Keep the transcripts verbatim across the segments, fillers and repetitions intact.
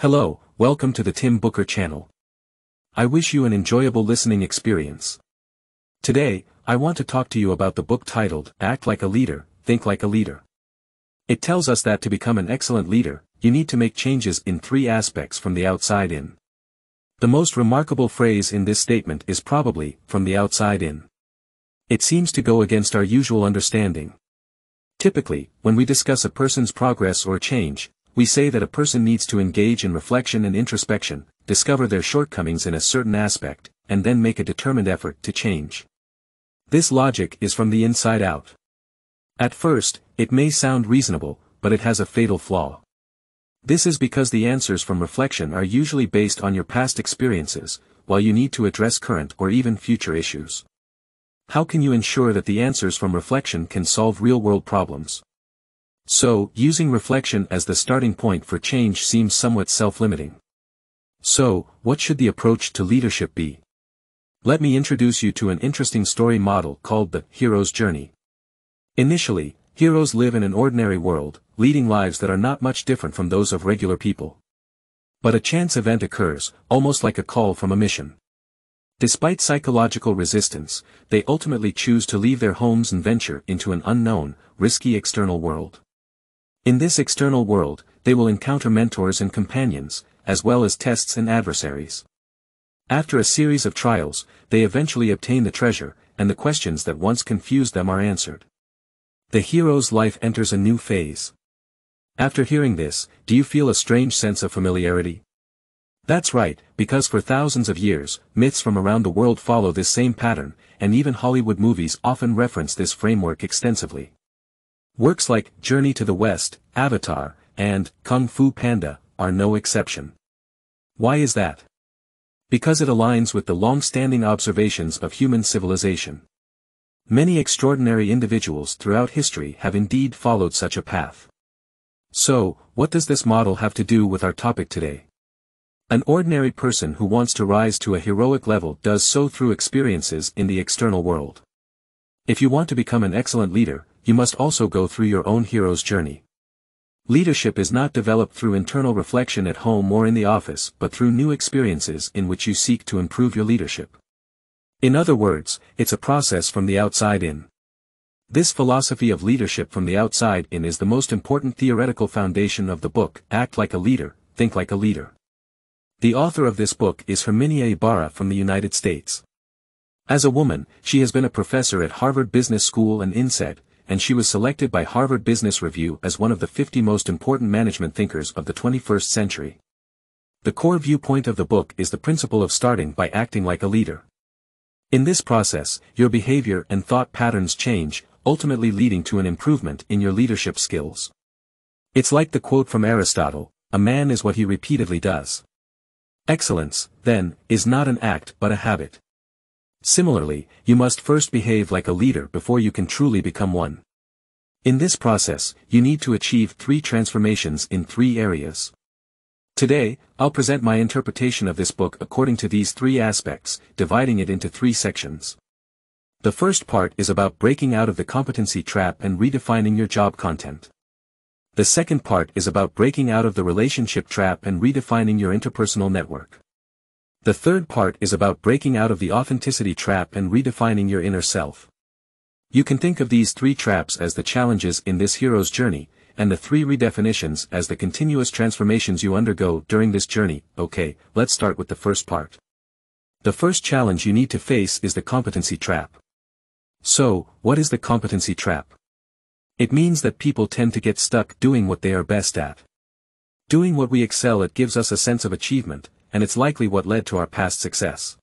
Hello, welcome to the Tim Booker channel. I wish you an enjoyable listening experience. Today, I want to talk to you about the book titled, Act Like a Leader, Think Like a Leader. It tells us that to become an excellent leader, you need to make changes in three aspects from the outside in. The most remarkable phrase in this statement is probably, from the outside in. It seems to go against our usual understanding. Typically, when we discuss a person's progress or change, we say that a person needs to engage in reflection and introspection, discover their shortcomings in a certain aspect, and then make a determined effort to change. This logic is from the inside out. At first, it may sound reasonable, but it has a fatal flaw. This is because the answers from reflection are usually based on your past experiences, while you need to address current or even future issues. How can you ensure that the answers from reflection can solve real-world problems? So, using reflection as the starting point for change seems somewhat self-limiting. So, what should the approach to leadership be? Let me introduce you to an interesting story model called the hero's journey. Initially, heroes live in an ordinary world, leading lives that are not much different from those of regular people. But a chance event occurs, almost like a call from a mission. Despite psychological resistance, they ultimately choose to leave their homes and venture into an unknown, risky external world. In this external world, they will encounter mentors and companions, as well as tests and adversaries. After a series of trials, they eventually obtain the treasure, and the questions that once confused them are answered. The hero's life enters a new phase. After hearing this, do you feel a strange sense of familiarity? That's right, because for thousands of years, myths from around the world follow this same pattern, and even Hollywood movies often reference this framework extensively. Works like Journey to the West, Avatar, and Kung Fu Panda are no exception. Why is that? Because it aligns with the long-standing observations of human civilization. Many extraordinary individuals throughout history have indeed followed such a path. So, what does this model have to do with our topic today? An ordinary person who wants to rise to a heroic level does so through experiences in the external world. If you want to become an excellent leader, you must also go through your own hero's journey. Leadership is not developed through internal reflection at home or in the office, but through new experiences in which you seek to improve your leadership. In other words, it's a process from the outside in. This philosophy of leadership from the outside in is the most important theoretical foundation of the book, Act Like a Leader, Think Like a Leader. The author of this book is Herminia Ibarra from the United States. As a woman, she has been a professor at Harvard Business School and INSEAD, and she was selected by Harvard Business Review as one of the fifty most important management thinkers of the twenty-first century. The core viewpoint of the book is the principle of starting by acting like a leader. In this process, your behavior and thought patterns change, ultimately leading to an improvement in your leadership skills. It's like the quote from Aristotle, "A man is what he repeatedly does." Excellence, then, is not an act but a habit. Similarly, you must first behave like a leader before you can truly become one. In this process, you need to achieve three transformations in three areas. Today, I'll present my interpretation of this book according to these three aspects, dividing it into three sections. The first part is about breaking out of the competency trap and redefining your job content. The second part is about breaking out of the relationship trap and redefining your interpersonal network. The third part is about breaking out of the authenticity trap and redefining your inner self. You can think of these three traps as the challenges in this hero's journey, and the three redefinitions as the continuous transformations you undergo during this journey. Okay, let's start with the first part. The first challenge you need to face is the competency trap. So, what is the competency trap? It means that people tend to get stuck doing what they are best at. Doing what we excel at gives us a sense of achievement, and it's likely what led to our past success.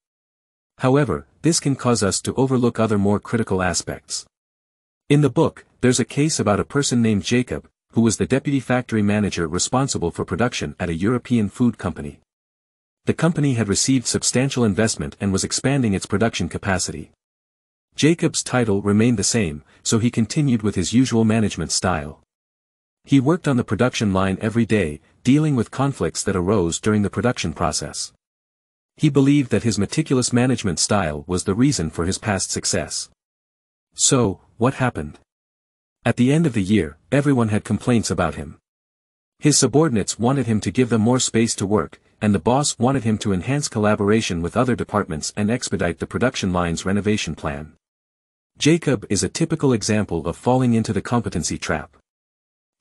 However, this can cause us to overlook other more critical aspects. In the book, there's a case about a person named Jacob, who was the deputy factory manager responsible for production at a European food company. The company had received substantial investment and was expanding its production capacity. Jacob's title remained the same, so he continued with his usual management style. He worked on the production line every day, dealing with conflicts that arose during the production process. He believed that his meticulous management style was the reason for his past success. So, what happened? At the end of the year, everyone had complaints about him. His subordinates wanted him to give them more space to work, and the boss wanted him to enhance collaboration with other departments and expedite the production line's renovation plan. Jacob is a typical example of falling into the competency trap.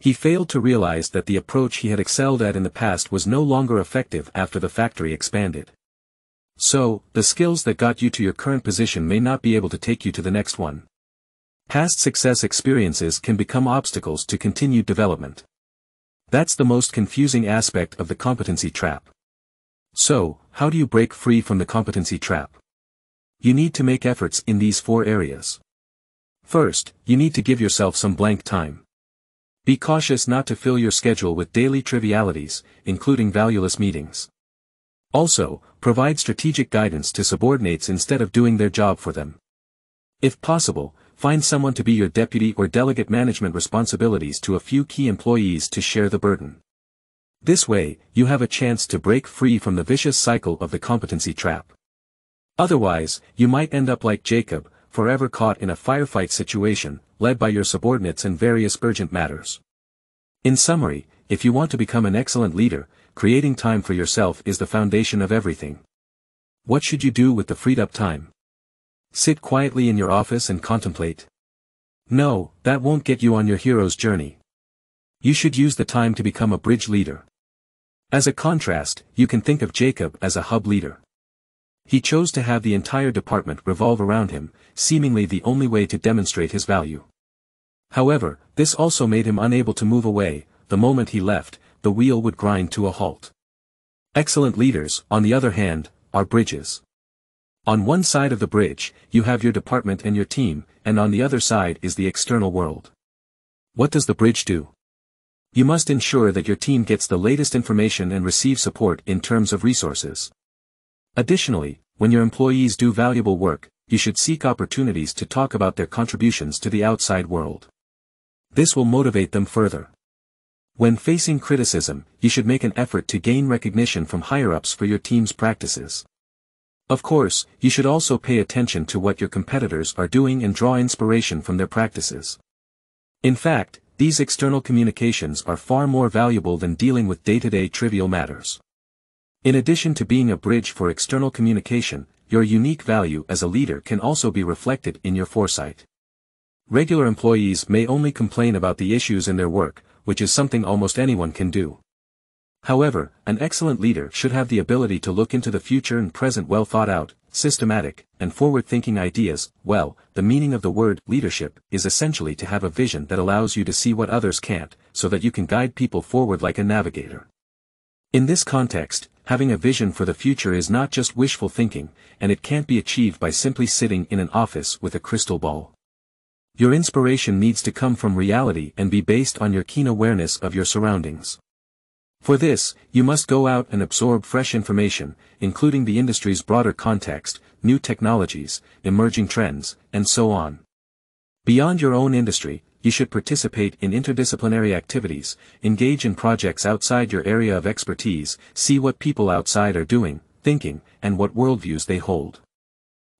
He failed to realize that the approach he had excelled at in the past was no longer effective after the factory expanded. So, the skills that got you to your current position may not be able to take you to the next one. Past success experiences can become obstacles to continued development. That's the most confusing aspect of the competency trap. So, how do you break free from the competency trap? You need to make efforts in these four areas. First, you need to give yourself some blank time. Be cautious not to fill your schedule with daily trivialities, including valueless meetings. Also, provide strategic guidance to subordinates instead of doing their job for them. If possible, find someone to be your deputy or delegate management responsibilities to a few key employees to share the burden. This way, you have a chance to break free from the vicious cycle of the competency trap. Otherwise, you might end up like Jacob, forever caught in a firefight situation, led by your subordinates in various urgent matters. In summary, if you want to become an excellent leader, creating time for yourself is the foundation of everything. What should you do with the freed up time? Sit quietly in your office and contemplate? No, that won't get you on your hero's journey. You should use the time to become a bridge leader. As a contrast, you can think of Jacob as a hub leader. He chose to have the entire department revolve around him, seemingly the only way to demonstrate his value. However, this also made him unable to move away. The moment he left, the wheel would grind to a halt. Excellent leaders, on the other hand, are bridges. On one side of the bridge, you have your department and your team, and on the other side is the external world. What does the bridge do? You must ensure that your team gets the latest information and receives support in terms of resources. Additionally, when your employees do valuable work, you should seek opportunities to talk about their contributions to the outside world. This will motivate them further. When facing criticism, you should make an effort to gain recognition from higher-ups for your team's practices. Of course, you should also pay attention to what your competitors are doing and draw inspiration from their practices. In fact, these external communications are far more valuable than dealing with day-to-day trivial matters. In addition to being a bridge for external communication, your unique value as a leader can also be reflected in your foresight. Regular employees may only complain about the issues in their work, which is something almost anyone can do. However, an excellent leader should have the ability to look into the future and present well thought out, systematic, and forward-thinking ideas. Well, the meaning of the word leadership is essentially to have a vision that allows you to see what others can't, so that you can guide people forward like a navigator. In this context, having a vision for the future is not just wishful thinking, and it can't be achieved by simply sitting in an office with a crystal ball. Your inspiration needs to come from reality and be based on your keen awareness of your surroundings. For this, you must go out and absorb fresh information, including the industry's broader context, new technologies, emerging trends, and so on. Beyond your own industry, you should participate in interdisciplinary activities, engage in projects outside your area of expertise, see what people outside are doing, thinking, and what worldviews they hold.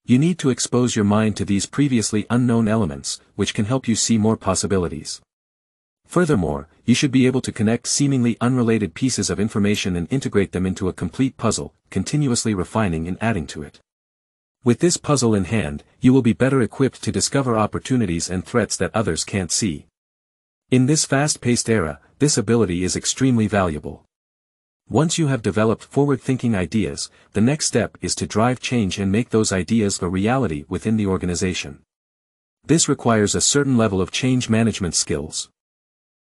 You need to expose your mind to these previously unknown elements, which can help you see more possibilities. Furthermore, you should be able to connect seemingly unrelated pieces of information and integrate them into a complete puzzle, continuously refining and adding to it. With this puzzle in hand, you will be better equipped to discover opportunities and threats that others can't see. In this fast-paced era, this ability is extremely valuable. Once you have developed forward-thinking ideas, the next step is to drive change and make those ideas a reality within the organization. This requires a certain level of change management skills.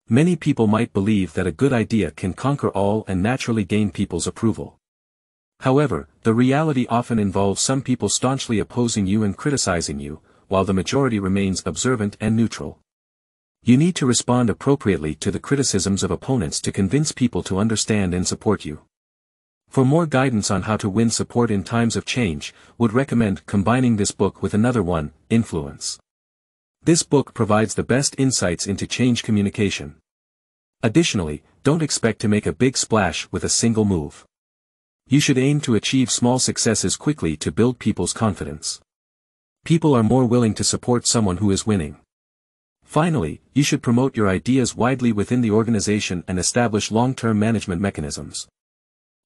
Many people might believe that a good idea can conquer all and naturally gain people's approval. However, the reality often involves some people staunchly opposing you and criticizing you, while the majority remains observant and neutral. You need to respond appropriately to the criticisms of opponents to convince people to understand and support you. For more guidance on how to win support in times of change, would recommend combining this book with another one, Influence. This book provides the best insights into change communication. Additionally, don't expect to make a big splash with a single move. You should aim to achieve small successes quickly to build people's confidence. People are more willing to support someone who is winning. Finally, you should promote your ideas widely within the organization and establish long-term management mechanisms.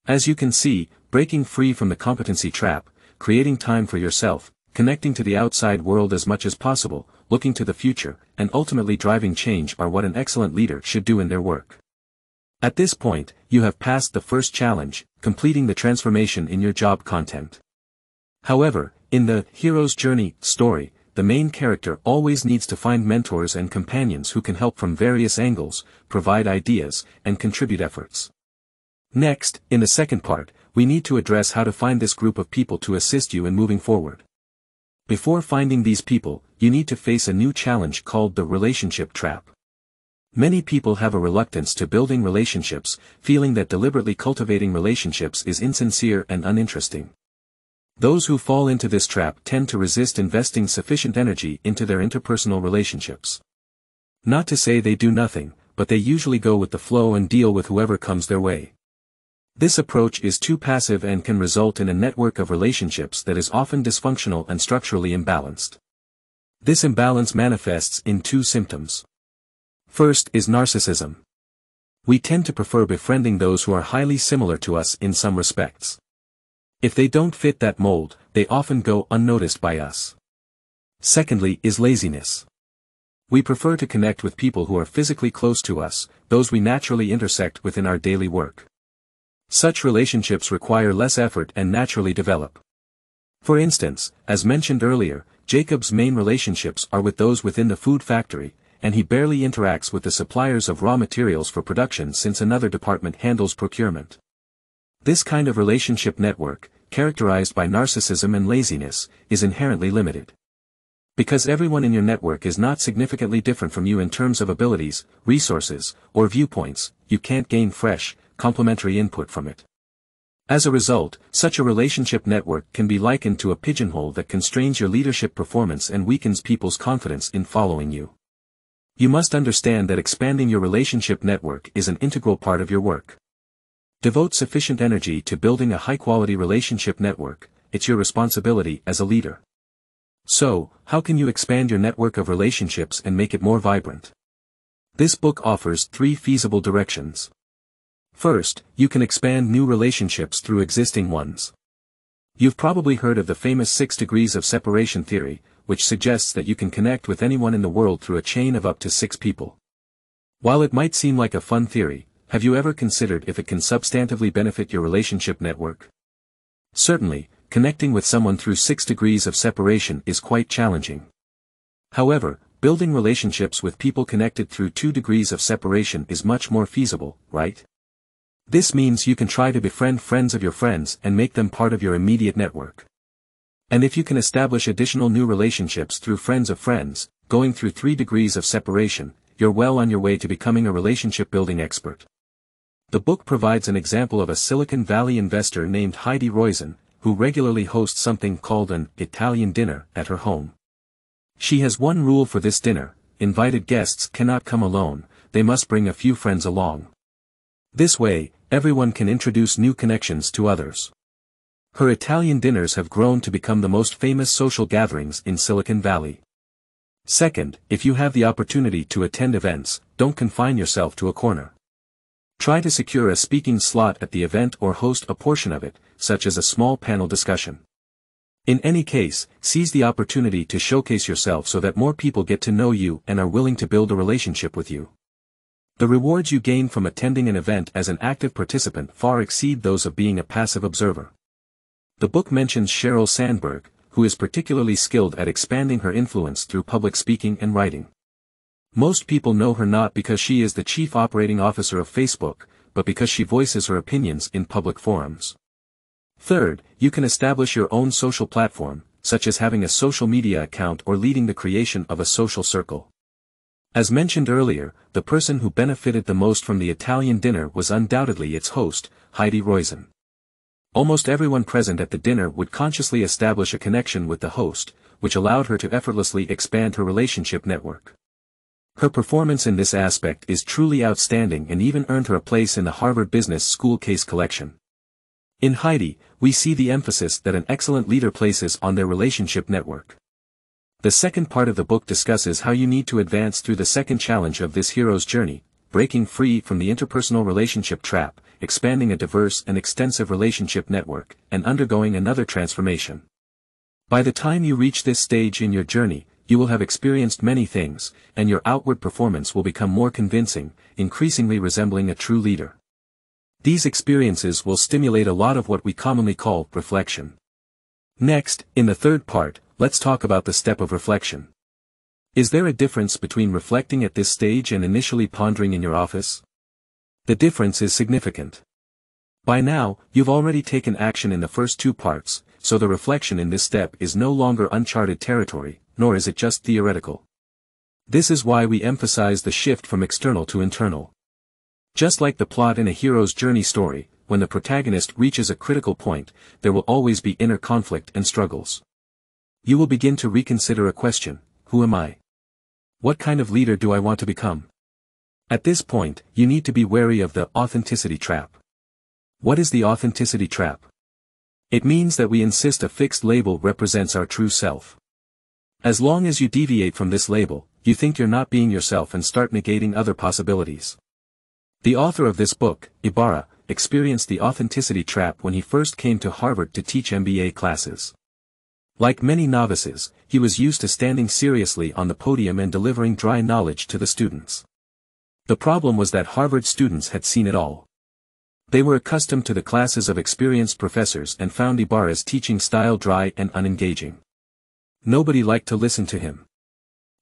As you can see, breaking free from the competency trap, creating time for yourself, connecting to the outside world as much as possible, looking to the future, and ultimately driving change are what an excellent leader should do in their work. At this point, you have passed the first challenge, completing the transformation in your job content. However, in the hero's journey story, the main character always needs to find mentors and companions who can help from various angles, provide ideas, and contribute efforts. Next, in the second part, we need to address how to find this group of people to assist you in moving forward. Before finding these people, you need to face a new challenge called the relationship trap. Many people have a reluctance to building relationships, feeling that deliberately cultivating relationships is insincere and uninteresting. Those who fall into this trap tend to resist investing sufficient energy into their interpersonal relationships. Not to say they do nothing, but they usually go with the flow and deal with whoever comes their way. This approach is too passive and can result in a network of relationships that is often dysfunctional and structurally imbalanced. This imbalance manifests in two symptoms. First is narcissism. We tend to prefer befriending those who are highly similar to us in some respects. If they don't fit that mold, they often go unnoticed by us. Secondly is laziness. We prefer to connect with people who are physically close to us, those we naturally intersect within our daily work. Such relationships require less effort and naturally develop. For instance, as mentioned earlier, Jacob's main relationships are with those within the food factory, and he barely interacts with the suppliers of raw materials for production since another department handles procurement. This kind of relationship network, characterized by narcissism and laziness, is inherently limited. Because everyone in your network is not significantly different from you in terms of abilities, resources, or viewpoints, you can't gain fresh, complementary input from it. As a result, such a relationship network can be likened to a pigeonhole that constrains your leadership performance and weakens people's confidence in following you. You must understand that expanding your relationship network is an integral part of your work. Devote sufficient energy to building a high-quality relationship network. It's your responsibility as a leader. So, how can you expand your network of relationships and make it more vibrant? This book offers three feasible directions. First, you can expand new relationships through existing ones. You've probably heard of the famous six degrees of separation theory, which suggests that you can connect with anyone in the world through a chain of up to six people. While it might seem like a fun theory, have you ever considered if it can substantively benefit your relationship network? Certainly, connecting with someone through six degrees of separation is quite challenging. However, building relationships with people connected through two degrees of separation is much more feasible, right? This means you can try to befriend friends of your friends and make them part of your immediate network. And if you can establish additional new relationships through friends of friends, going through three degrees of separation, you're well on your way to becoming a relationship-building expert. The book provides an example of a Silicon Valley investor named Heidi Roizen, who regularly hosts something called an Italian dinner at her home. She has one rule for this dinner: invited guests cannot come alone, they must bring a few friends along. This way, everyone can introduce new connections to others. Her Italian dinners have grown to become the most famous social gatherings in Silicon Valley. Second, if you have the opportunity to attend events, don't confine yourself to a corner. Try to secure a speaking slot at the event or host a portion of it, such as a small panel discussion. In any case, seize the opportunity to showcase yourself so that more people get to know you and are willing to build a relationship with you. The rewards you gain from attending an event as an active participant far exceed those of being a passive observer. The book mentions Cheryl Sandberg, who is particularly skilled at expanding her influence through public speaking and writing. Most people know her not because she is the chief operating officer of Facebook, but because she voices her opinions in public forums. Third, you can establish your own social platform, such as having a social media account or leading the creation of a social circle. As mentioned earlier, the person who benefited the most from the Italian dinner was undoubtedly its host, Heidi Roizen. Almost everyone present at the dinner would consciously establish a connection with the host, which allowed her to effortlessly expand her relationship network. Her performance in this aspect is truly outstanding and even earned her a place in the Harvard Business School case collection. In Heidi, we see the emphasis that an excellent leader places on their relationship network. The second part of the book discusses how you need to advance through the second challenge of this hero's journey, breaking free from the interpersonal relationship trap, expanding a diverse and extensive relationship network, and undergoing another transformation. By the time you reach this stage in your journey, you will have experienced many things, and your outward performance will become more convincing, increasingly resembling a true leader. These experiences will stimulate a lot of what we commonly call reflection. Next, in the third part, let's talk about the step of reflection. Is there a difference between reflecting at this stage and initially pondering in your office? The difference is significant. By now, you've already taken action in the first two parts, so the reflection in this step is no longer uncharted territory, nor is it just theoretical. This is why we emphasize the shift from external to internal. Just like the plot in a hero's journey story, when the protagonist reaches a critical point, there will always be inner conflict and struggles. You will begin to reconsider a question: who am I? What kind of leader do I want to become? At this point, you need to be wary of the authenticity trap. What is the authenticity trap? It means that we insist a fixed label represents our true self. As long as you deviate from this label, you think you're not being yourself and start negating other possibilities. The author of this book, Ibarra, experienced the authenticity trap when he first came to Harvard to teach M B A classes. Like many novices, he was used to standing seriously on the podium and delivering dry knowledge to the students. The problem was that Harvard students had seen it all. They were accustomed to the classes of experienced professors and found Ibarra's teaching style dry and unengaging. Nobody liked to listen to him.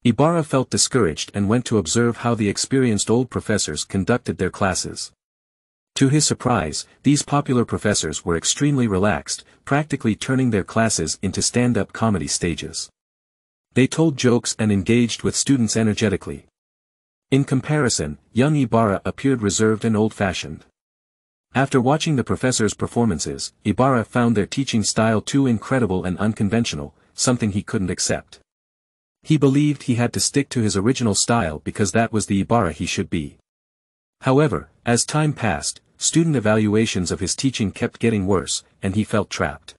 Ibarra felt discouraged and went to observe how the experienced old professors conducted their classes. To his surprise, these popular professors were extremely relaxed, practically turning their classes into stand-up comedy stages. They told jokes and engaged with students energetically. In comparison, young Ibarra appeared reserved and old-fashioned. After watching the professors' performances, Ibarra found their teaching style too incredible and unconventional, something he couldn't accept. He believed he had to stick to his original style because that was the Ibarra he should be. However, as time passed, student evaluations of his teaching kept getting worse, and he felt trapped.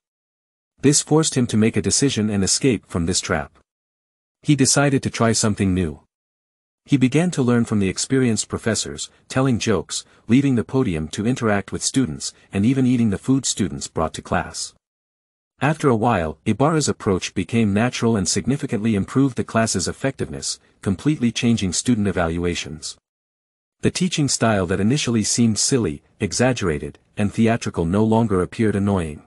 This forced him to make a decision and escape from this trap. He decided to try something new. He began to learn from the experienced professors, telling jokes, leaving the podium to interact with students, and even eating the food students brought to class. After a while, Ibarra's approach became natural and significantly improved the class's effectiveness, completely changing student evaluations. The teaching style that initially seemed silly, exaggerated, and theatrical no longer appeared annoying.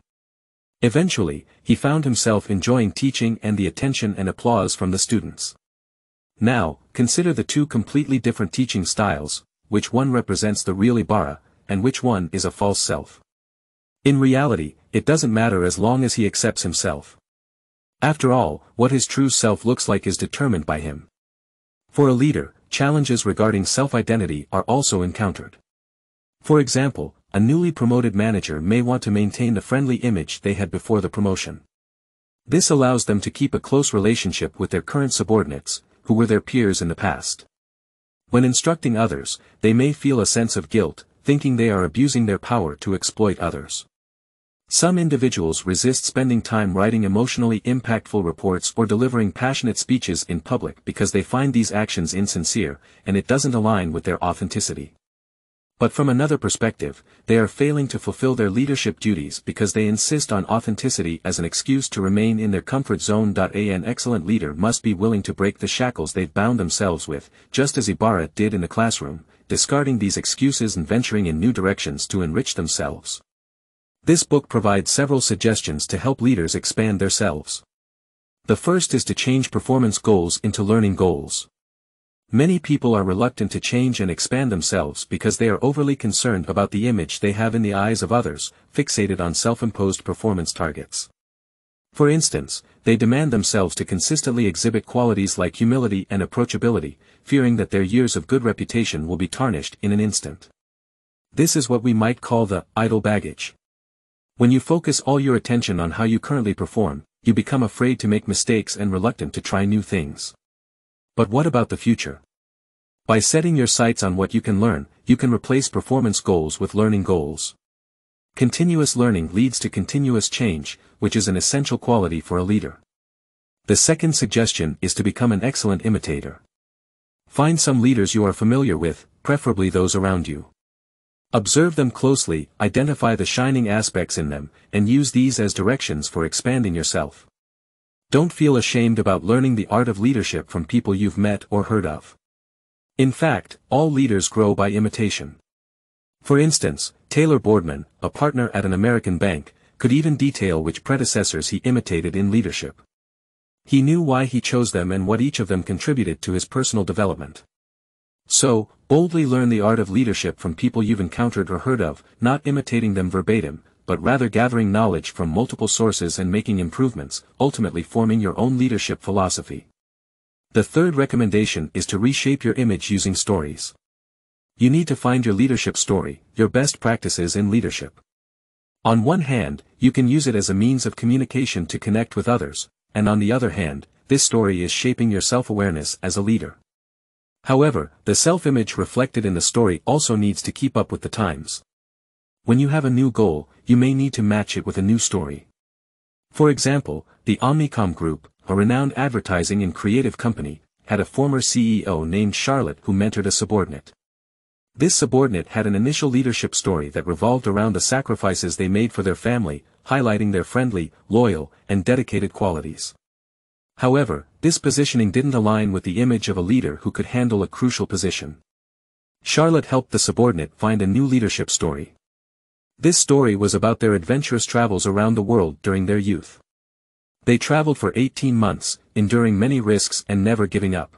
Eventually, he found himself enjoying teaching and the attention and applause from the students. Now, consider the two completely different teaching styles, which one represents the real Ibarra, and which one is a false self. In reality, it doesn't matter as long as he accepts himself. After all, what his true self looks like is determined by him. For a leader, challenges regarding self-identity are also encountered. For example, a newly promoted manager may want to maintain the friendly image they had before the promotion. This allows them to keep a close relationship with their current subordinates, who were their peers in the past. When instructing others, they may feel a sense of guilt, thinking they are abusing their power to exploit others. Some individuals resist spending time writing emotionally impactful reports or delivering passionate speeches in public because they find these actions insincere, and it doesn't align with their authenticity. But from another perspective, they are failing to fulfill their leadership duties because they insist on authenticity as an excuse to remain in their comfort zone. An excellent leader must be willing to break the shackles they've bound themselves with, just as Ibarra did in the classroom, discarding these excuses and venturing in new directions to enrich themselves. This book provides several suggestions to help leaders expand themselves. The first is to change performance goals into learning goals. Many people are reluctant to change and expand themselves because they are overly concerned about the image they have in the eyes of others, fixated on self-imposed performance targets. For instance, they demand themselves to consistently exhibit qualities like humility and approachability, fearing that their years of good reputation will be tarnished in an instant. This is what we might call the idle baggage. When you focus all your attention on how you currently perform, you become afraid to make mistakes and reluctant to try new things. But what about the future? By setting your sights on what you can learn, you can replace performance goals with learning goals. Continuous learning leads to continuous change, which is an essential quality for a leader. The second suggestion is to become an excellent imitator. Find some leaders you are familiar with, preferably those around you. Observe them closely, identify the shining aspects in them, and use these as directions for expanding yourself. Don't feel ashamed about learning the art of leadership from people you've met or heard of. In fact, all leaders grow by imitation. For instance, Taylor Boardman, a partner at an American bank, could even detail which predecessors he imitated in leadership. He knew why he chose them and what each of them contributed to his personal development. So, boldly learn the art of leadership from people you've encountered or heard of, not imitating them verbatim, but rather gathering knowledge from multiple sources and making improvements, ultimately forming your own leadership philosophy. The third recommendation is to reshape your image using stories. You need to find your leadership story, your best practices in leadership. On one hand, you can use it as a means of communication to connect with others, and on the other hand, this story is shaping your self-awareness as a leader. However, the self-image reflected in the story also needs to keep up with the times. When you have a new goal, you may need to match it with a new story. For example, the Omnicom Group, a renowned advertising and creative company, had a former C E O named Charlotte who mentored a subordinate. This subordinate had an initial leadership story that revolved around the sacrifices they made for their family, highlighting their friendly, loyal, and dedicated qualities. However, this positioning didn't align with the image of a leader who could handle a crucial position. Charlotte helped the subordinate find a new leadership story. This story was about their adventurous travels around the world during their youth. They traveled for eighteen months, enduring many risks and never giving up.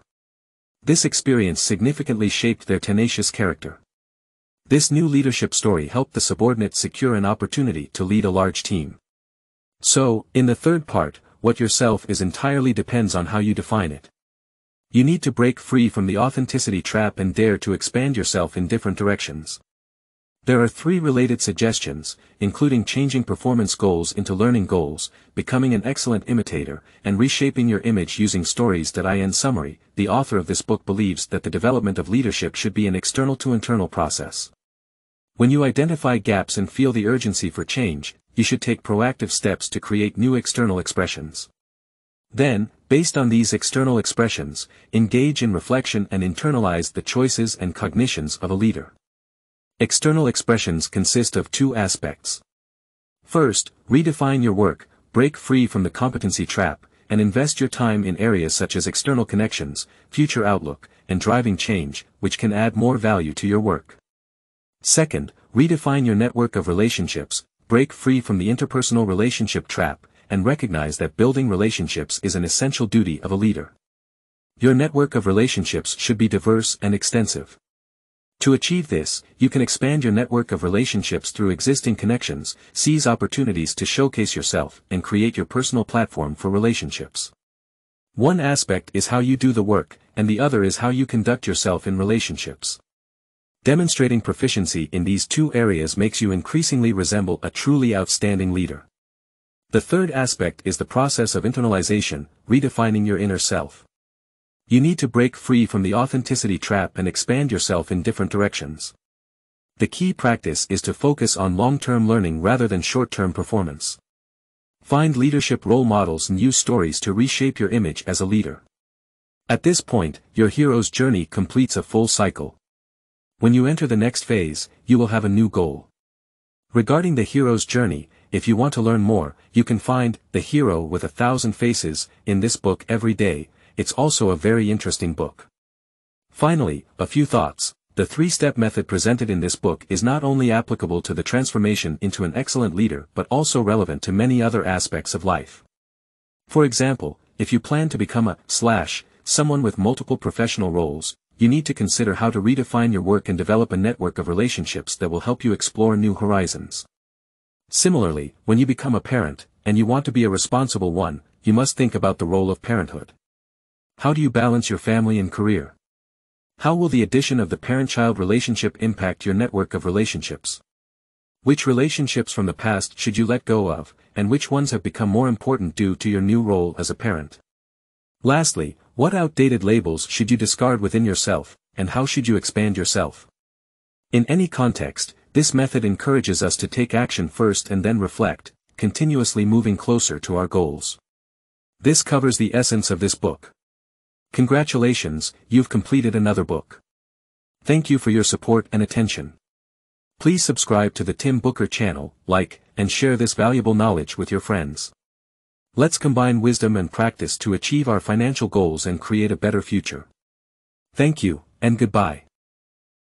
This experience significantly shaped their tenacious character. This new leadership story helped the subordinate secure an opportunity to lead a large team. So, in the third part, what yourself is entirely depends on how you define it. You need to break free from the authenticity trap and dare to expand yourself in different directions. There are three related suggestions, including changing performance goals into learning goals, becoming an excellent imitator, and reshaping your image using stories that I in summary, the author of this book believes that the development of leadership should be an external to internal process. When you identify gaps and feel the urgency for change, you should take proactive steps to create new external expressions. Then, based on these external expressions, engage in reflection and internalize the choices and cognitions of a leader. External expressions consist of two aspects. First, redefine your work, break free from the competency trap, and invest your time in areas such as external connections, future outlook, and driving change, which can add more value to your work. Second, redefine your network of relationships, break free from the interpersonal relationship trap, and recognize that building relationships is an essential duty of a leader. Your network of relationships should be diverse and extensive. To achieve this, you can expand your network of relationships through existing connections, seize opportunities to showcase yourself, and create your personal platform for relationships. One aspect is how you do the work, and the other is how you conduct yourself in relationships. Demonstrating proficiency in these two areas makes you increasingly resemble a truly outstanding leader. The third aspect is the process of internalization, redefining your inner self. You need to break free from the authenticity trap and expand yourself in different directions. The key practice is to focus on long-term learning rather than short-term performance. Find leadership role models and use stories to reshape your image as a leader. At this point, your hero's journey completes a full cycle. When you enter the next phase, you will have a new goal. Regarding the hero's journey, if you want to learn more, you can find The Hero with a Thousand Faces in this book every day. It's also a very interesting book. Finally, a few thoughts. The three-step method presented in this book is not only applicable to the transformation into an excellent leader but also relevant to many other aspects of life. For example, if you plan to become a slash someone with multiple professional roles, you need to consider how to redefine your work and develop a network of relationships that will help you explore new horizons. Similarly, when you become a parent, and you want to be a responsible one, you must think about the role of parenthood. How do you balance your family and career? How will the addition of the parent-child relationship impact your network of relationships? Which relationships from the past should you let go of, and which ones have become more important due to your new role as a parent? Lastly, what outdated labels should you discard within yourself, and how should you expand yourself? In any context, this method encourages us to take action first and then reflect, continuously moving closer to our goals. This covers the essence of this book. Congratulations, you've completed another book. Thank you for your support and attention. Please subscribe to the Tim Booker channel, like, and share this valuable knowledge with your friends. Let's combine wisdom and practice to achieve our financial goals and create a better future. Thank you, and goodbye.